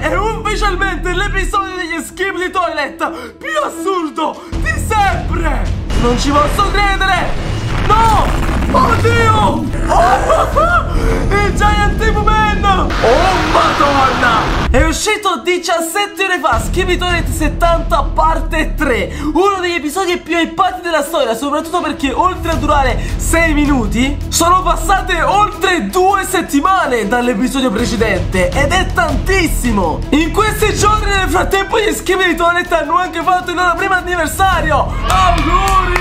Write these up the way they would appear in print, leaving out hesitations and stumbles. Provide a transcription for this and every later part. è ufficialmente l'episodio degli Skibidi Toilet più assurdo di sempre! Non ci posso credere! No! Oddio! Oh, il Giant TV Man! Oh madonna! È uscito 17 ore fa Skibidi Toilet 70 parte 3, uno degli episodi più hypati della storia, soprattutto perché oltre a durare 6 minuti sono passate oltre 2 settimane dall'episodio precedente ed è tantissimo. In questi giorni nel frattempo gli Skibidi Toilet hanno anche fatto il loro primo anniversario. Auguri!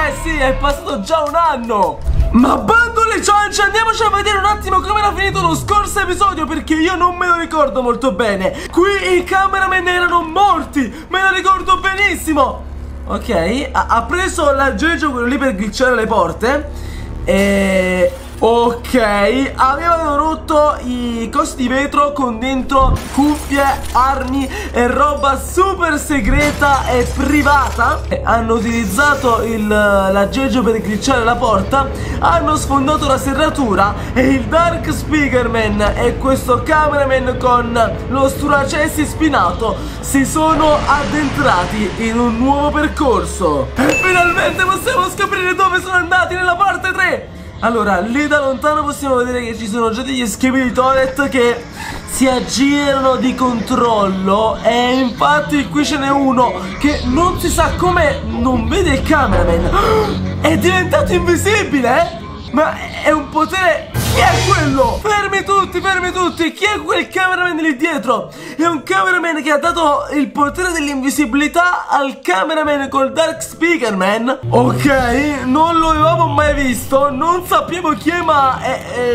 Eh sì, è passato già un anno. Ma bando le ciance, andiamoci a vedere un attimo come era finito lo scorso episodio, perché io non me lo ricordo molto bene. Qui i cameraman erano morti, me lo ricordo benissimo. Ok, ha preso l'aggeggio quello lì per glitchare le porte. E... ok, avevano rotto i cosi di vetro con dentro cuffie, armi e roba super segreta e privata. Hanno utilizzato l'aggeggio per glitchare la porta, hanno sfondato la serratura e il Dark Speakerman e questo cameraman con lo sturacessi spinato si sono addentrati in un nuovo percorso. E finalmente possiamo scoprire dove sono andati nella parte 3. Allora, lì da lontano possiamo vedere che ci sono già degli Skibidi Toilet che si aggirano di controllo. E infatti qui ce n'è uno che non si sa come non vede il cameraman. È diventato invisibile? Ma è un potere... chi è quello? Fermi tutti, fermi tutti! Chi è quel cameraman lì dietro? È un cameraman che ha dato il potere dell'invisibilità al cameraman col Dark Speakerman. Ok, non lo avevamo mai visto, non sappiamo chi è, ma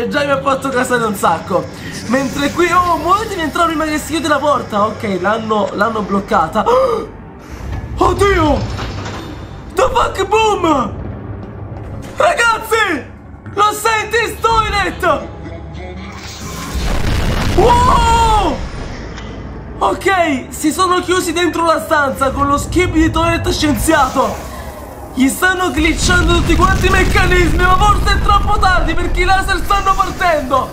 già mi ha fatto casare un sacco. Mentre qui... oh, muovetevi, entrare prima che si chiude la porta. Ok, l'hanno bloccata. Oddio! The Fuck Boom! Ragazzi! Lo senti, T-Stoilet? Wow! Ok, si sono chiusi dentro la stanza con lo Skibidi Toilet scienziato. Gli stanno glitchando tutti quanti i meccanismi, ma forse è troppo tardi perché i laser stanno partendo.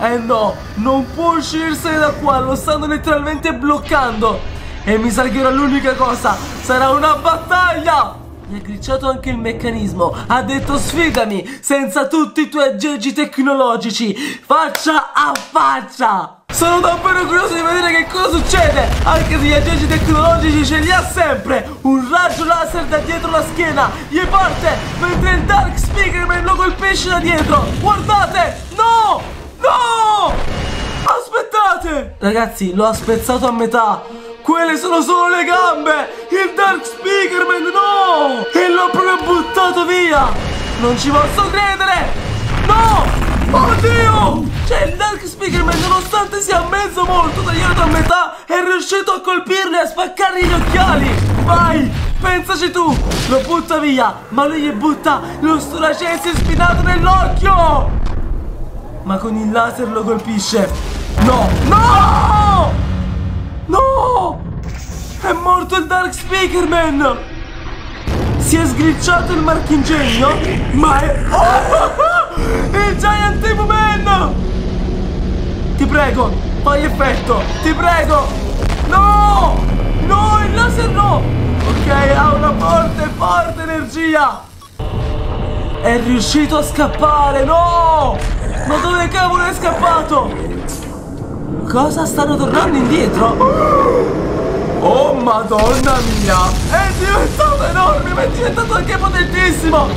Eh no, non può uscirsene da qua, lo stanno letteralmente bloccando. E mi sa che era l'unica cosa, sarà una battaglia! Mi ha glitchato anche il meccanismo. Ha detto sfidami senza tutti i tuoi aggeggi tecnologici, faccia a faccia. Sono davvero curioso di vedere che cosa succede. Anche se gli aggeggi tecnologici ce li ha sempre. Un raggio laser da dietro la schiena gli parte, mentre il Dark Speakerman lo colpisce da dietro. Guardate! No! No! Aspettate! Ragazzi, lo ha spezzato a metà. Quelle sono solo le gambe! Il Dark Speakerman, no! E l'ho proprio buttato via! Non ci posso credere! No! Oddio! Cioè il Dark Speakerman, nonostante sia mezzo morto, tagliato a metà, è riuscito a colpirlo e a spaccargli gli occhiali! Vai! Pensaci tu! Lo butta via! Ma lui gli butta lo sturacessi spinato nell'occhio! Ma con il laser lo colpisce! No! No! No! È morto il Dark Speakerman! Si è sglitchato il marchingegno, ma è... oh! Il Giant TV Man! Ti prego, fai effetto! Ti prego! No! No, il laser no! Ok, ha una forte, forte energia! È riuscito a scappare, no! Ma dove cavolo è scappato? Cosa? Stanno tornando indietro? Oh madonna mia! È diventato enorme, ma è diventato anche potentissimo!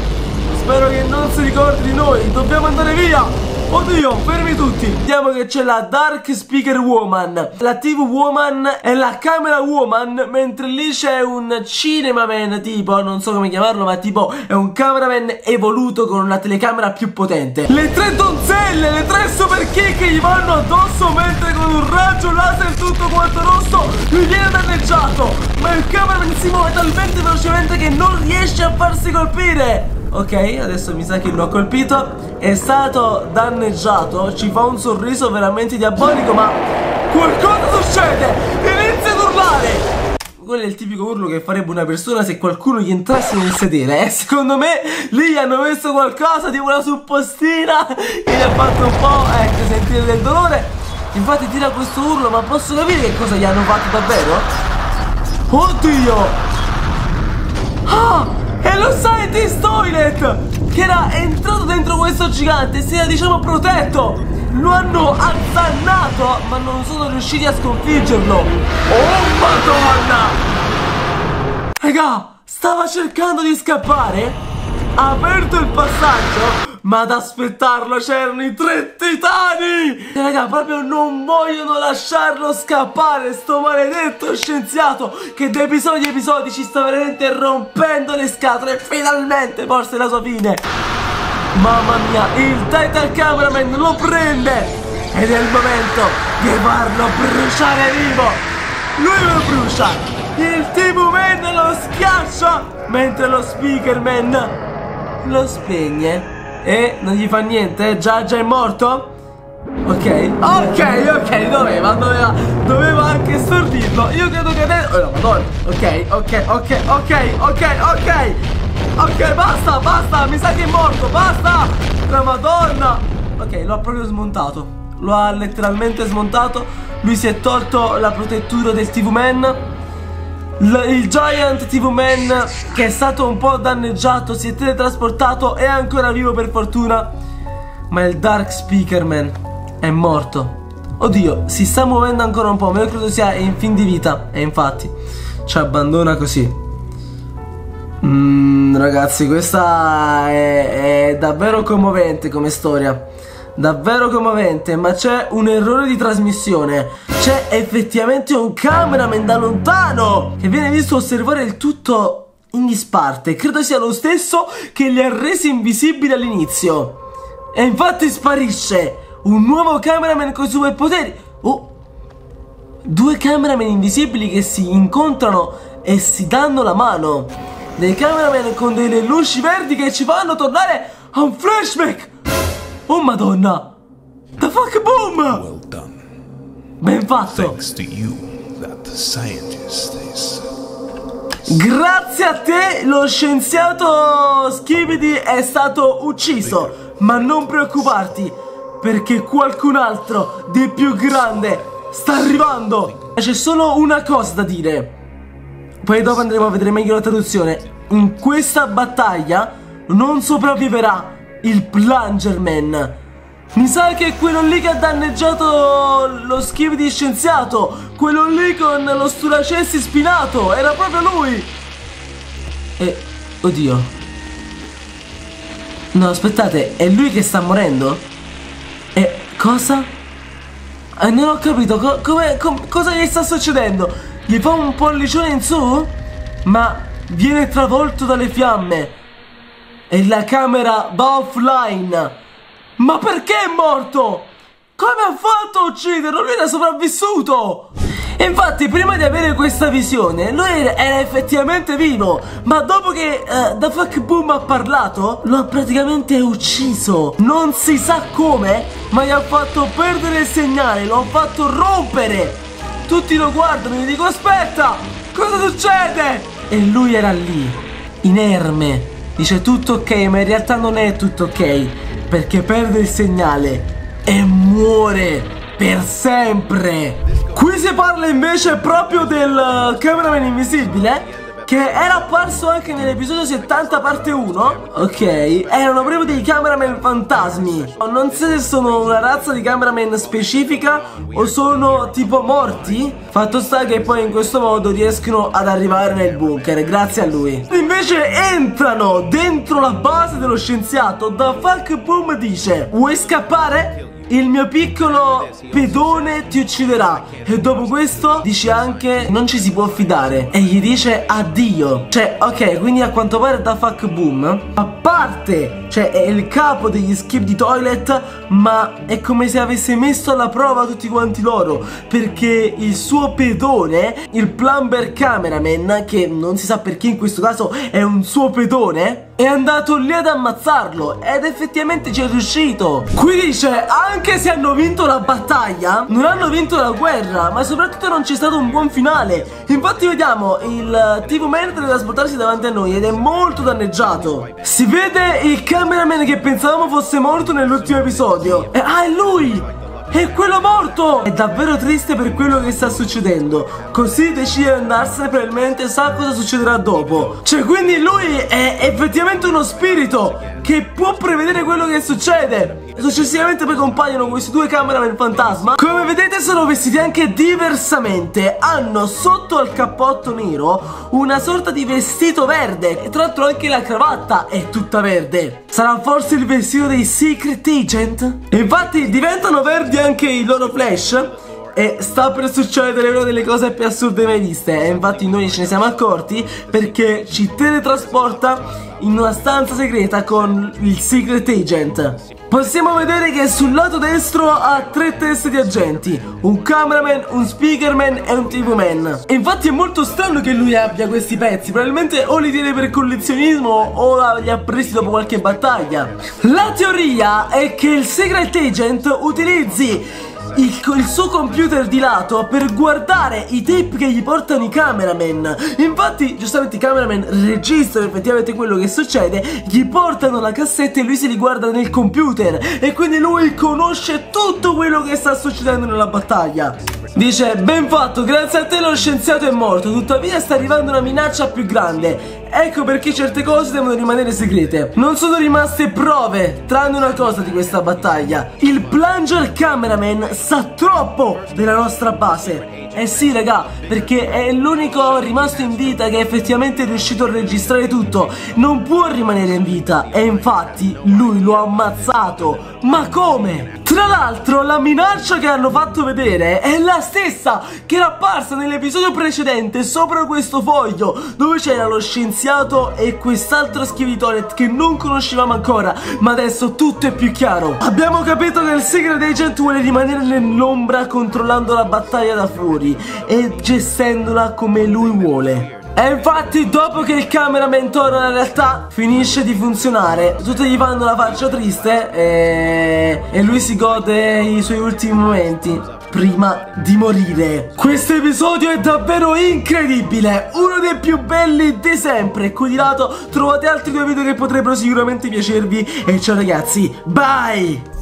Spero che non si ricordi di noi, dobbiamo andare via! Oddio, fermi tutti! Vediamo che c'è la Dark Speaker Woman, la TV Woman e la Camera Woman, mentre lì c'è un Cinemaman tipo, non so come chiamarlo, ma tipo è un cameraman evoluto con una telecamera più potente. Le tre donzelle, le tre super kick gli vanno addosso, mentre con un raggio laser tutto quanto rosso gli viene danneggiato, ma il cameraman si muove talmente velocemente che non riesce a farsi colpire. Ok, adesso mi sa che l'ho colpito. È stato danneggiato. Ci fa un sorriso veramente diabolico. Ma qualcosa succede. Inizia ad urlare. Quello è il tipico urlo che farebbe una persona se qualcuno gli entrasse nel sedere. Secondo me lì hanno messo qualcosa tipo una suppostina che gli ha fatto un po' sentire del dolore. Infatti tira questo urlo, ma posso capire che cosa gli hanno fatto davvero? Oddio! Ah! E lo sai T-Stoilet! Che era entrato dentro questo gigante e si era, diciamo, protetto! Lo hanno azzannato, ma non sono riusciti a sconfiggerlo! Oh madonna! Raga! Stava cercando di scappare? Ha aperto il passaggio? Ma ad aspettarlo c'erano i tre titani! E raga, proprio non vogliono lasciarlo scappare, sto maledetto scienziato che da episodi a episodi ci sta veramente rompendo le scatole. E finalmente forse la sua fine. Mamma mia, il Titan Cameraman lo prende ed è il momento di farlo bruciare vivo. Lui lo brucia, il TV Woman lo schiaccia, mentre lo Speaker Man lo spegne. E non gli fa niente? Già è morto? Ok, doveva anche stordirlo. Io credo che adesso... Oh no, madonna. Ok, basta, mi sa che è morto, basta. La madonna. Ok, l'ho proprio smontato. Lo ha letteralmente smontato. Lui si è tolto la protettura del TV Man. Il Giant TV Man, che è stato un po' danneggiato, si è teletrasportato, è ancora vivo per fortuna. Ma il Dark Speakerman è morto. Oddio, si sta muovendo ancora un po', ma io credo sia in fin di vita. E infatti ci abbandona così. Ragazzi, questa è davvero commovente come storia. Davvero commovente, ma c'è un errore di trasmissione. C'è effettivamente un cameraman da lontano che viene visto osservare il tutto in disparte. Credo sia lo stesso che li ha resi invisibili all'inizio. E infatti sparisce un nuovo cameraman con i superpoteri. Oh, due cameraman invisibili che si incontrano e si danno la mano. Dei cameraman con delle luci verdi che ci fanno tornare a un flashback. Oh madonna! The Fuck Boom! Well done. Ben fatto! Grazie a te lo scienziato Skibidi è stato ucciso. Ma non preoccuparti, perché qualcun altro di più grande sta arrivando. C'è solo una cosa da dire. Poi dopo andremo a vedere meglio la traduzione. In questa battaglia non sopravviverà il Plunger Man. Mi sa che è quello lì che ha danneggiato lo Skibidi scienziato. Quello lì con lo sturacessi spinato. Era proprio lui. E... oddio. No, aspettate, è lui che sta morendo? E... cosa? Non ho capito. Cosa gli sta succedendo? Gli fa un pollicione in su? Ma viene travolto dalle fiamme e la camera va offline. Ma perché è morto? Come ha fatto a ucciderlo? Lui era sopravvissuto. Infatti prima di avere questa visione lui era effettivamente vivo. Ma dopo che The Fuck Boom ha parlato, lo ha praticamente ucciso. Non si sa come, ma gli ha fatto perdere il segnale, lo ha fatto rompere. Tutti lo guardano e gli dico: aspetta, cosa succede? E lui era lì, inerme. Dice tutto ok, ma in realtà non è tutto ok, perché perde il segnale e muore per sempre. Qui si parla invece proprio del cameraman invisibile, che era apparso anche nell'episodio 70 parte 1. Ok, erano proprio dei cameraman fantasmi. Non so se sono una razza di cameraman specifica o sono tipo morti. Fatto sta che poi in questo modo riescono ad arrivare nel bunker grazie a lui. Invece entrano dentro la base dello scienziato. The Fuck Boom dice: vuoi scappare? Il mio piccolo pedone ti ucciderà. E dopo questo dice anche: non ci si può fidare. E gli dice addio. Cioè, ok, quindi a quanto pare da Fuck Boom a parte, cioè, è il capo degli Skibidi Toilet, ma è come se avesse messo alla prova tutti quanti loro, perché il suo pedone, il Plumber Cameraman, che non si sa perché in questo caso è un suo pedone, è andato lì ad ammazzarlo ed effettivamente ci è riuscito. Qui dice: anche se hanno vinto la battaglia, non hanno vinto la guerra, ma soprattutto non c'è stato un buon finale. Infatti vediamo il TV Man teletrasportarsi davanti a noi ed è molto danneggiato. Si vede il cameraman che pensavamo fosse morto nell'ultimo episodio. Ah, è lui! è quello morto! È davvero triste per quello che sta succedendo. Così decide di andarsene, probabilmente sa cosa succederà dopo. Cioè, quindi lui è effettivamente uno spirito che può prevedere quello che succede. Successivamente poi compaiono questi due cameraman fantasma. Come vedete sono vestiti anche diversamente. Hanno sotto al cappotto nero una sorta di vestito verde, e tra l'altro anche la cravatta è tutta verde. Sarà forse il vestito dei Secret Agent? Infatti diventano verdi anche i loro flash. E sta per succedere una delle cose più assurde mai viste. E infatti noi ce ne siamo accorti, perché ci teletrasporta in una stanza segreta con il Secret Agent. Possiamo vedere che sul lato destro ha tre teste di agenti: un cameraman, un speaker man e un TV man. E infatti è molto strano che lui abbia questi pezzi. Probabilmente o li tiene per collezionismo o li ha presi dopo qualche battaglia. La teoria è che il Secret Agent utilizzi il suo computer di lato per guardare i tape che gli portano i cameraman. Infatti giustamente i cameraman registrano effettivamente quello che succede, gli portano la cassetta e lui se li guarda nel computer, e quindi lui conosce tutto quello che sta succedendo nella battaglia. Dice: ben fatto, grazie a te lo scienziato è morto, tuttavia sta arrivando una minaccia più grande. Ecco perché certe cose devono rimanere segrete. Non sono rimaste prove, tranne una cosa, di questa battaglia. Il Plunger Cameraman sa troppo della nostra base. Eh sì raga, perché è l'unico rimasto in vita che è effettivamente riuscito a registrare tutto. Non può rimanere in vita, e infatti lui lo ha ammazzato. Ma come? Tra l'altro la minaccia che hanno fatto vedere è la stessa che era apparsa nell'episodio precedente sopra questo foglio, dove c'era lo scienziato e quest'altro Skibidi Toilet che non conoscevamo ancora, ma adesso tutto è più chiaro. Abbiamo capito che il Secret Agent vuole rimanere nell'ombra, controllando la battaglia da fuori e gestendola come lui vuole. E infatti dopo che il cameraman torna alla realtà finisce di funzionare. Tutti gli fanno la faccia triste e lui si gode i suoi ultimi momenti prima di morire. Questo episodio è davvero incredibile, uno dei più belli di sempre. Qui di lato trovate altri due video che potrebbero sicuramente piacervi. E ciao ragazzi, bye!